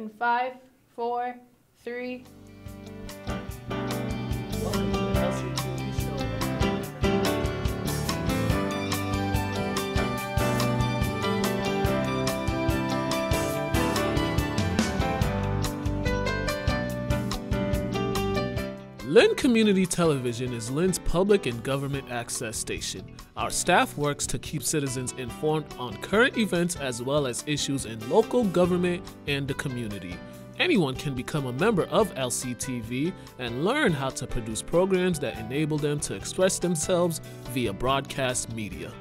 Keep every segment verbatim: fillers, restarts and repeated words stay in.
in five, four, three. Welcome to the L C T V Show. Lynn Community Television is Lynn's public and government access station. Our staff works to keep citizens informed on current events as well as issues in local government and the community. Anyone can become a member of L C T V and learn how to produce programs that enable them to express themselves via broadcast media.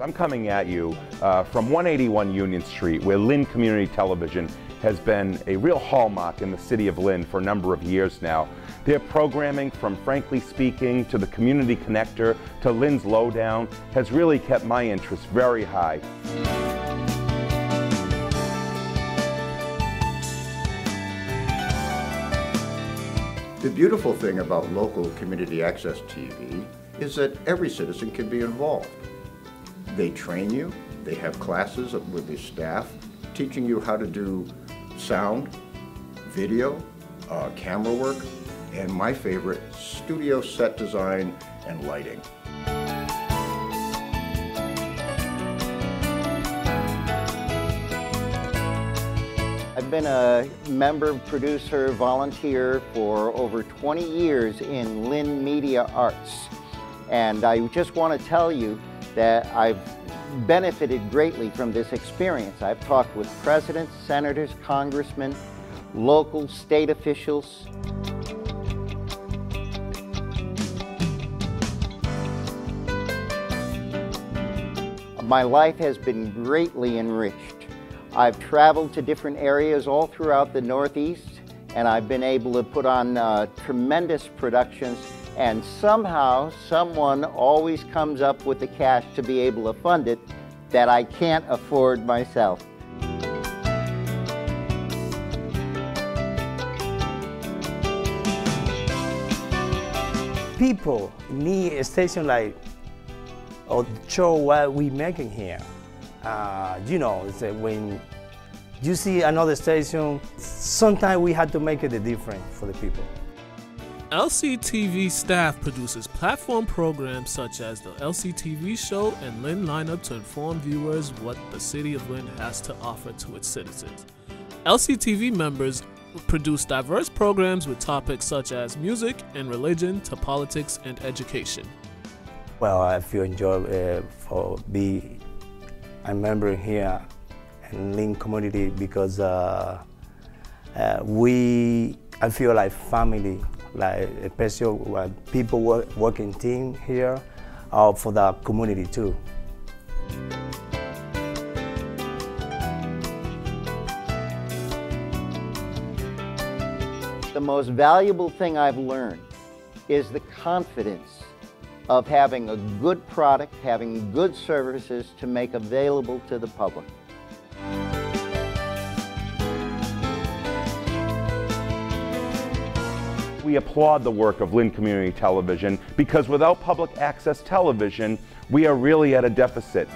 I'm coming at you uh, from one eighty-one Union Street, where Lynn Community Television has been a real hallmark in the city of Lynn for a number of years now. Their programming, from Frankly Speaking to the Community Connector to Lynn's Lowdown, has really kept my interest very high. The beautiful thing about local community access T V is that every citizen can be involved. They train you, they have classes with the staff teaching you how to do sound, video, uh, camera work, and my favorite, studio set design and lighting. I've been a member, producer, volunteer for over twenty years in Lynn Media Arts. And I just want to tell you that I've benefited greatly from this experience. I've talked with presidents, senators, congressmen, local, state officials. My life has been greatly enriched. I've traveled to different areas all throughout the Northeast, and I've been able to put on uh, tremendous productions, and somehow someone always comes up with the cash to be able to fund it that I can't afford myself. People need a station like or show what we're making here. Uh, you know, it's a, when you see another station, sometimes we had to make it a difference for the people. L C T V staff produces platform programs such as the L C T V Show and Lynn Lineup to inform viewers what the city of Lynn has to offer to its citizens. L C T V members produce diverse programs with topics such as music and religion to politics and education. Well, I feel enjoyed uh, for being a member here in Lynn community because uh, uh, we, I feel like family, like a special uh, people work, working team here uh, for the community too. The most valuable thing I've learned is the confidence of having a good product, having good services to make available to the public. We applaud the work of Lynn Community Television because without public access television, we are really at a deficit.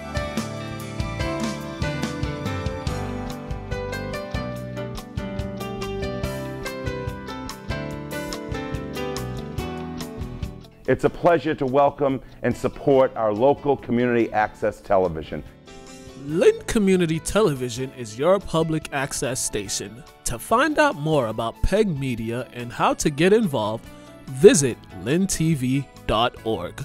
It's a pleasure to welcome and support our local community access television. Lynn Community Television is your public access station. To find out more about P E G Media and how to get involved, visit lynn t v dot org.